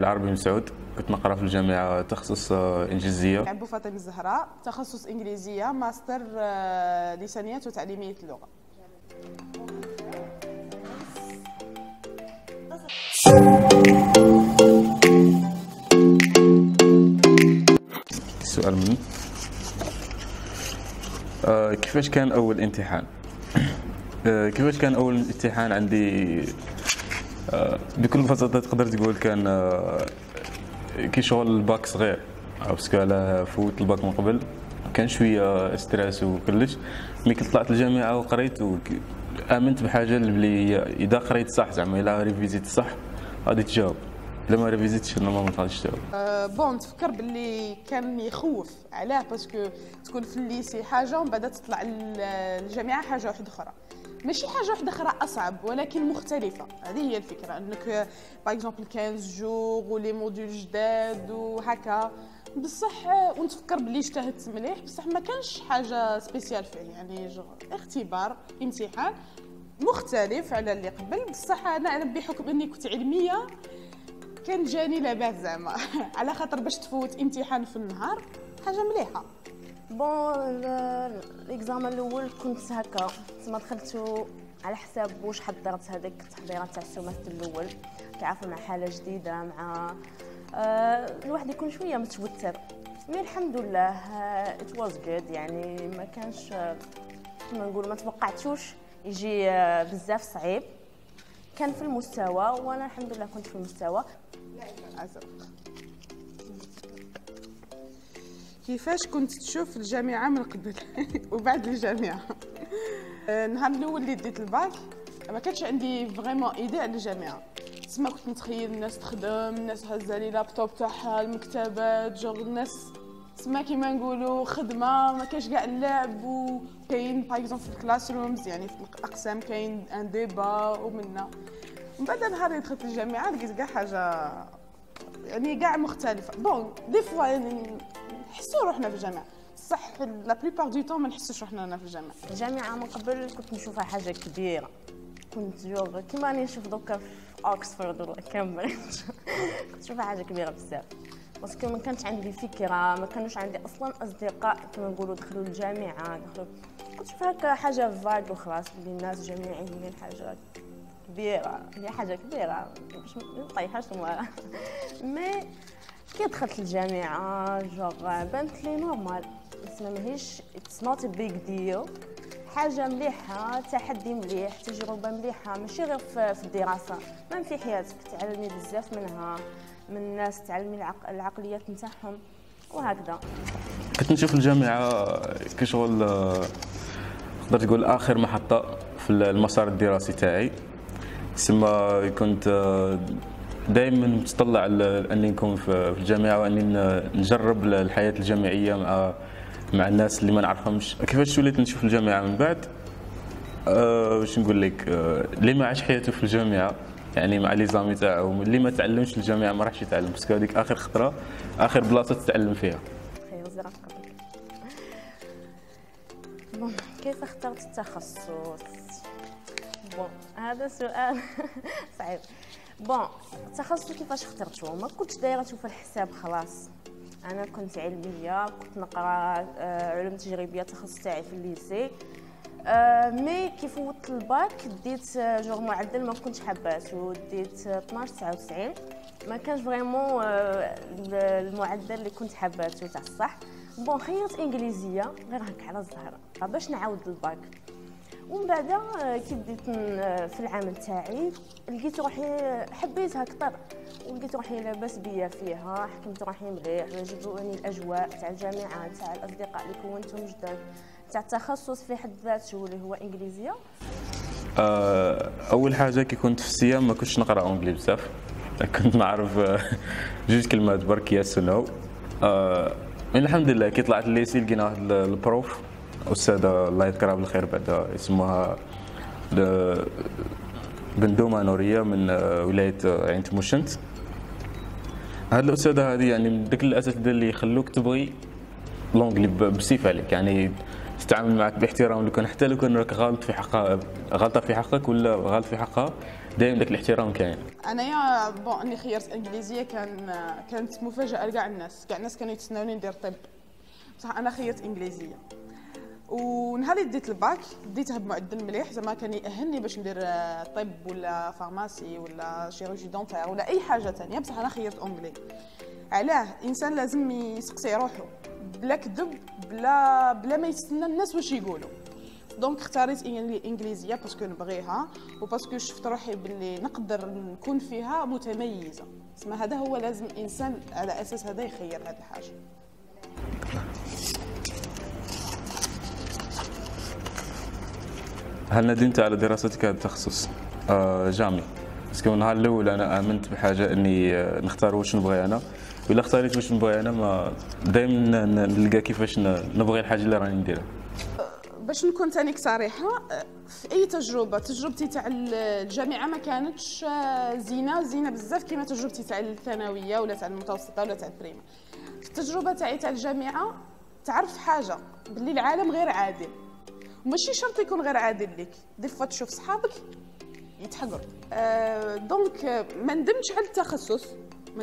العربي مسعود، كنت نقرا في الجامعه تخصص انجليزيه. عبو فاطمة الزهراء، تخصص انجليزيه، ماستر لسانيات وتعليميه اللغه. السؤال مني كيفاش كان اول امتحان؟ كيفاش كان اول امتحان عندي؟ بكل بساطه تقدر تقول كان كي شغل الباك صغير، باسكو على فوت الباك من قبل كان شويه ستريس وكلش. ملي كنت طلعت الجامعه وقريت امنت بحاجه اللي بلي اذا قريت صح، زعما الا ريفيزيت صح غادي تجاوب، الا ما ريفيزيتش ما غاديش تجاوب. بون تفكر باللي كان يخوف، علاه؟ باسكو تكون في الليسي حاجه ومن بعد تطلع الجامعه حاجه واحده اخرى، ماشي حاجه واحده اخرى اصعب ولكن مختلفه. هذه هي الفكره، انك باغ اكزومبل 15 جوغ ولي موديل جداد وهكا، بصح ونتفكر بلي اجتهدت مليح، بصح ما كانش حاجه سبيسيال فيه، يعني جو اختبار امتحان مختلف على اللي قبل. بصح انا بحكم اني كنت علميه كان جاني لاباس زعما على خاطر باش تفوت امتحان في النهار حاجه مليحه. بون الاكزامان الاول كنت هكا، تما دخلتو على حساب واش حضرت هذاك التحضيرات تاع السومات الاول، كيعرفوا مع حاله جديده، مع الواحد يكون شويه متوتر، مي الحمد لله ات واز جود، يعني ما كانش كما نقول ما توقعتوش يجي بزاف صعيب، كان في المستوى وانا الحمد لله كنت في المستوى. كيفاش كنت تشوف الجامعه من قبل وبعد الجامعه؟ النهار الاول اللي ديت الباك ما كانش عندي فريمون ايدي على الجامعه، تسمى كنت نتخيل الناس تخدم، الناس هزه لي لابتوب تاعها، المكتبات، جوغ الناس تسمى كيما نقولوا خدمه، ما كانش كاع اللعب. وكاين باغ اكزومبل في الكلاس رومز، يعني في الاقسام كاين ان ديبا ومنا. ومن بعد نهار اللي دخلت الجامعه لقيت كاع حاجه يعني كاع مختلفه. بون دي فوا يعني نحسوا روحنا في الجامعه، صح لا بليبار دو طون ما نحسوش روحنا في الجامعه. الجامعه من قبل كنت نشوفها حاجه كبيره، كنت جوغ كيما راني نشوف دوكا في اوكسفورد ولا كامبريدج كنت نشوفها حاجه كبيره بزاف، باسكو ما كانتش عندي فكره، ما كانوش عندي اصلا اصدقاء كما نقولوا دخلوا الجامعه، دخلوا كنت نشوف هكا حاجه فايد وخلاص، بلي الناس جامعيين حاجه كبيره، هي حاجه كبيره باش ما نطيحهاش. مي كي دخلت الجامعه جوغ بانت لي نورمال، تسمى ماهيش اتس نوت بيغ ديل، حاجه مليحه، تحدي مليح، تجربه مليحه، ماشي غير في الدراسه، مام في حياتك تعلمي بزاف منها، من الناس تعلمي العقليات نتاعهم وهكذا. كنت نشوف الجامعه كشغل تقدر تقول اخر محطه في المسار الدراسي تاعي، تسمى كنت دائما متطلع اني نكون في الجامعه واني نجرب الحياه الجامعيه مع الناس اللي ما نعرفهمش. كيفاش وليت نشوف الجامعه من بعد؟ واش نقول لك، اللي ما عاش حياته في الجامعه يعني مع لي زامي تاعو، اللي ما تعلمش الجامعه ما راحش يتعلم، باسكو هذيك اخر خطره، اخر بلاصه تتعلم فيها. خير زرافه قبلك. بون كيف اخترت التخصص؟ بون هذا سؤال صعيب. بون التخصص كيفاش اخترته؟ ما كنتش دايرته في الحساب خلاص، انا كنت علميه، كنت نقرا علوم تجريبيه، التخصص تاعي في الليسي. مي كي فوت الباك ديت جوغ معدل ما كنتش حباته، ديت 12.99، ما كانش فريمون المعدل اللي كنت حباته تاع الصح. بون خيرت انجليزيه غير هكا على الزهر باش نعاود الباك، ومن بعد كي بديت في العام تاعي لقيت روحي حبيتها اكثر، ولقيت روحي لاباس بيا فيها، حكمت روحي مليح، عجبوني الاجواء تاع الجامعه، تاع الاصدقاء اللي كونتهم جداد، تاع التخصص في حد ذاته اللي هو انجليزيه. اول حاجه كي كنت في السيام ما كنتش نقرا اونجلي بزاف، كنت نعرف جوج كلمات برك، ياس ونو. الحمد لله كي طلعت الليسي لقينا واحد البروف أستاذة الله يذكرها بالخير بعدها، اسمها بندومة نوريه من ولاية عين تموشنت. هاد الأستاذة هذه يعني من داك الأساتذة اللي يخلوك تبغي لونجلي بسيف عليك، يعني تتعامل معك باحترام، لو كان حتى لو كان راك غلط في حقها، غلطة في حقك ولا غلط في حقها، دائما ذاك الاحترام كاين. انايا بون اني خيرت انجليزيه كانت مفاجاه لكاع الناس، كاع الناس كانوا يتسناوني ندير طب، بصح انا خيرت انجليزيه. ونهار اللي ديت الباك ديتها بمعدل مليح، زعما كان يأهلني باش ندير طب ولا فارماسي ولا شيروجي دونتير ولا اي حاجه ثانيه، بصح انا خيرت اونجلي. علاه؟ الانسان لازم يسقسي روحو بلا كذب، بلا ما يستنى الناس واش يقولوا. دونك اختاريت الانجليزيه باسكو نبغيها وباسكو شفت روحي باللي نقدر نكون فيها متميزه. اسمها هذا هو، لازم الانسان على اساس هذا يخير هذه الحاجه. هل ندمت على دراستك هذا التخصص؟ جامي، باسكو النهار الاول انا امنت بحاجه اني نختار واش نبغي انا، ولا اختاريت واش نبغي انا ما دائما نلقى كيفاش نبغي الحاجه اللي راني نديرها. باش نكون تانيك صريحه، في اي تجربه، تجربتي تاع الجامعه ما كانتش زينه بزاف كيما تجربتي تاع الثانويه ولا تاع المتوسطه ولا تاع البريمه. في التجربه تاعي تاع الجامعه تعرف حاجه باللي العالم غير عادل، ماشي شرط يكون غير عادل ليك، دي فوا تشوف صحابك يتحقروا. دونك ما ندمتش على التخصص، ما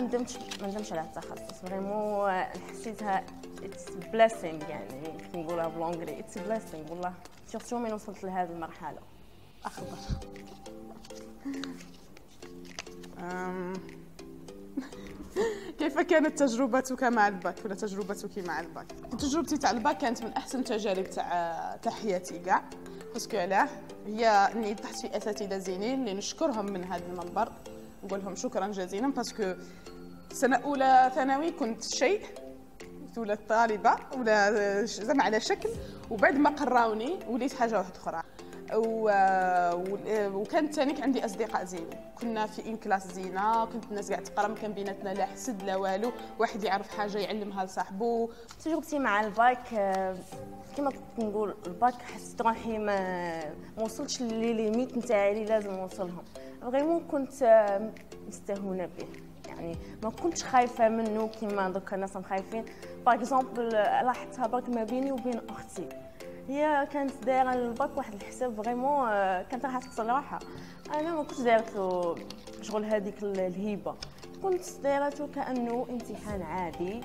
ندمتش على التخصص فريمون. حسيتها اتس بلاسينغ، يعني كي نقولها بالانجلي اتس بلاسينغ والله. سيرتو من وصلت لهذه المرحله اخبر كيف كانت تجربتك مع الباك ولا تجربتك مع الباك؟ تجربتي تاع الباك كانت من احسن تجارب تاع حياتي كاع، باسكو علاه هي اني طحت في اساتذه زينين اللي نشكرهم من هذا المنبر، نقول لهم شكرا جزيلا، باسكو سنه اولى ثانوي كنت شيء ولا طالبه ولا زعما على شكل، وبعد ما قراوني وليت حاجه واحده اخرى. وكان تانيك عندي اصدقاء زينين، كنا في ان كلاس زينه، كنت الناس قاعد تقرا، ما كان بيناتنا لا حسد لا والو، واحد يعرف حاجه يعلمها لصاحبو. تجربتي مع الباك كما كنت نقول، الباك حسيت روحي ما وصلتش لي ليميت نتاعي اللي لازم نوصلهم، فريمون كنت مستهونه به، يعني ما كنتش خايفه منه كيما دوكا الناس خايفين. باغ اكزومبل لاحظتها برك ما بيني وبين اختي، هي كانت دايره الباك واحد الحساب فريمون كانت راح تصل روحها، انا ما كنتش دايرته شغل هذيك الهيبه، كنت دايرته كانه امتحان عادي،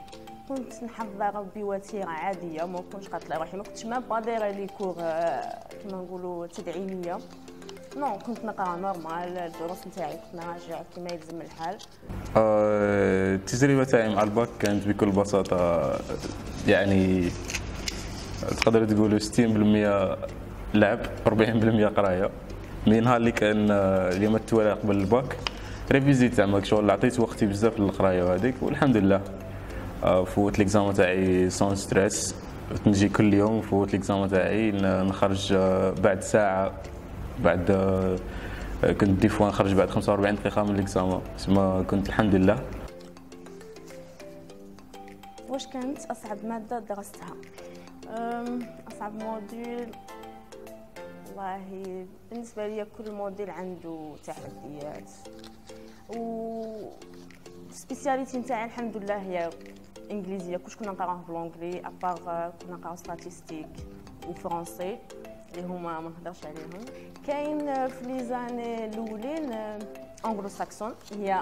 كنت نحضر بوتيره عاديه، ما كنتش قاتله روحي، ما كنتش مابا دايره لي كور كيما نقولوا تدعيميه، نو كنت نقرا نورمال الدروس نتاعي، كنت نراجع كما يلزم الحال. التجربه تاعي مع الباك كانت بكل بساطه، يعني تقدر تقولوا 60% لعب 40% قرايه. من نهار اللي كان اليوم التوالي قبل الباك ريفيزيت، زعما شغل عطيت وقتي بزاف للقرايه هذيك، والحمد لله فوت ليكزام تاعي سون ستريس، نجي كل يوم فوت ليكزام تاعي، نخرج بعد ساعه، بعد كنت دي فوا نخرج بعد 45 دقيقه من ليكزام، تسمى كنت الحمد لله. واش كانت اصعب ماده درستها؟ اصعب موديل والله بالنسبه لي كل موديل عنده تحديات، والسبيسياليتي نتاعي الحمد لله هي انجليزيه، كلش كنا نقراوه بالانجلي، ابار كنا نقراو ستاتيستيك وفرنسي اللي هما ما نهضرش عليهم. كاين في لي زاني الاولين انجلو ساكسون، هي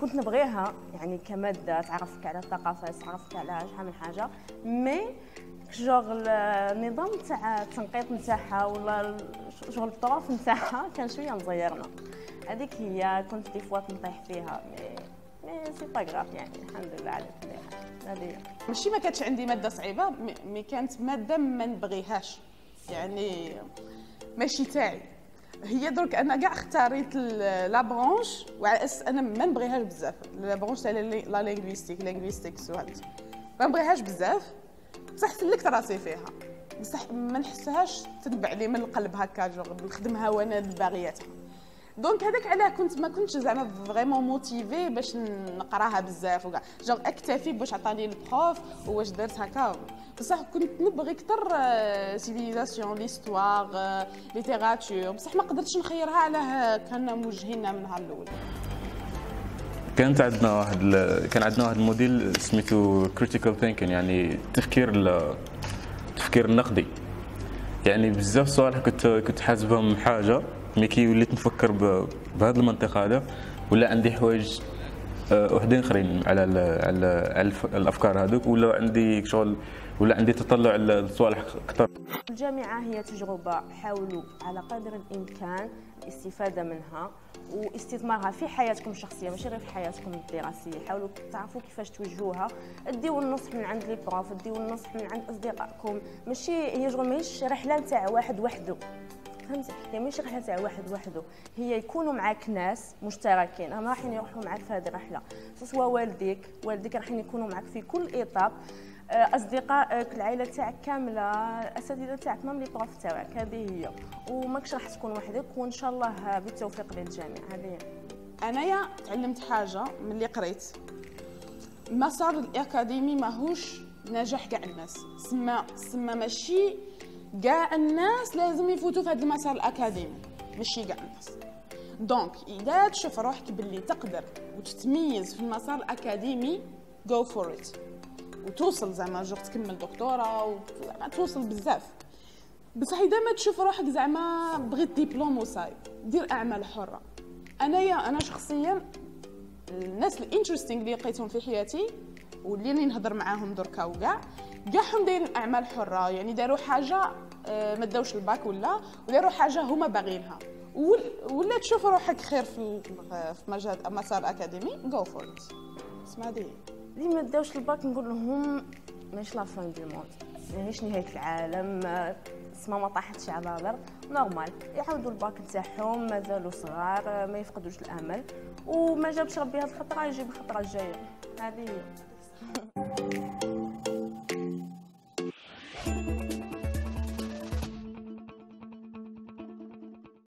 كنت نبغيها يعني كماده تعرفك على الثقافه، تعرفك على شحال من حاجه، مي شغل النظام تاع التنقيط نتاعها ولا شغل الطرف نتاعها كان شويه مزيرنا، هذيك هي كنت دي فوا نطيح فيها، مي سي با غراف، يعني الحمد لله على كل حال. هذه ماشي ما كانتش عندي ماده صعيبه، مي كانت ماده ما نبغيهاش، يعني ماشي تاعي هي. درك انا كاع اختاريت لا برونش وعلى اساس انا ما نبغيهاش بزاف، لا برونش تاع لا لينغويستيك ما نبغيهاش بزاف، بصح سلكت راسي فيها، بصح ما نحسهاش تنبع لي من القلب هكا، جو نخدمها وانا باغياتها. دونك هذاك علاه كنت ما كنتش زعما فريمون موتيفي باش نقراها بزاف وكاع، جو اكتفي باش عطاني البروف واش درت هكا، بصح كنت نبغي كثر سيفيليزاسيون، ليستواغ، ليتيراتور، بصح ما قدرتش نخيرها علاه كان موجهينا من النهار الاول. كان عندنا واحد الموديل سميتو كريتيكال ثينكين، يعني التفكير النقدي، يعني بزاف صوالح كنت حاسبهم حاجه ملي كي وليت نفكر بهذه المنطقه هذا ولا عندي حوايج وحدين اخرين على ال على, ال على الافكار هذوك ولا عندي شغل ولا عندي تطلع لصوالح اكثر. الجامعه هي تجربه حاولوا على قدر الامكان الاستفاده منها واستثمارها في حياتكم الشخصيه ماشي غير في حياتكم الدراسيه، حاولوا تعرفوا كيفاش توجهوها، ديو النصح من عند لي بروف، ديو النصح من عند اصدقائكم، ماشي هي شغل ماهيش رحله تاع واحد وحده. فهمتي؟ يعني ماشي رحله تاع واحد وحده، هي يكونوا معاك ناس مشتركين، هما راحين يروحوا معاك في هذه الرحله، سواء والديك راحين يكونوا معاك في كل ايطاب، اصدقائك، العائله تاعك كامله، الاساتذه تاعك، مام لي بروف تاعك، هذه هي، وماكش راح تكون وحدك، وان شاء الله بالتوفيق للجميع، هذه هي. انايا تعلمت حاجه من اللي قريت، المسار الاكاديمي ماهوش نجاح كاع الناس، سما ماشي كاع الناس لازم يفوتوا في هذا المسار الاكاديمي، ماشي كاع الناس. دونك اذا تشوف روحك باللي تقدر وتتميز في المسار الاكاديمي جو فور ات، وتوصل زعما جوغ تكمل دكتوره وزعما توصل بزاف. بصح اذا ما تشوف روحك زعما بغيت دبلوم وصايب دير اعمال حره. انا شخصيا الناس الانترستينغ اللي لقيتهم في حياتي واللي راني نهضر معاهم دركا وكاع كاعهم دايرين اعمال حره، يعني داروا حاجه ما داوش الباك ولا وداروا حاجه هما باغينها، ولا تشوف روحك خير في مجال مسار الاكاديمي جو فور ات. اسمع هذه اللي ما داوش الباك نقول لهم ماشي لا فان دو موند، ماهيش نهايه العالم، اسمها ما طاحتش على الارض، نورمال يعاودوا الباك نتاعهم، مازالوا صغار، ما يفقدوش الامل، وما جابش ربي هاد الخطره يجيب الخطره الجايه، هذه هي.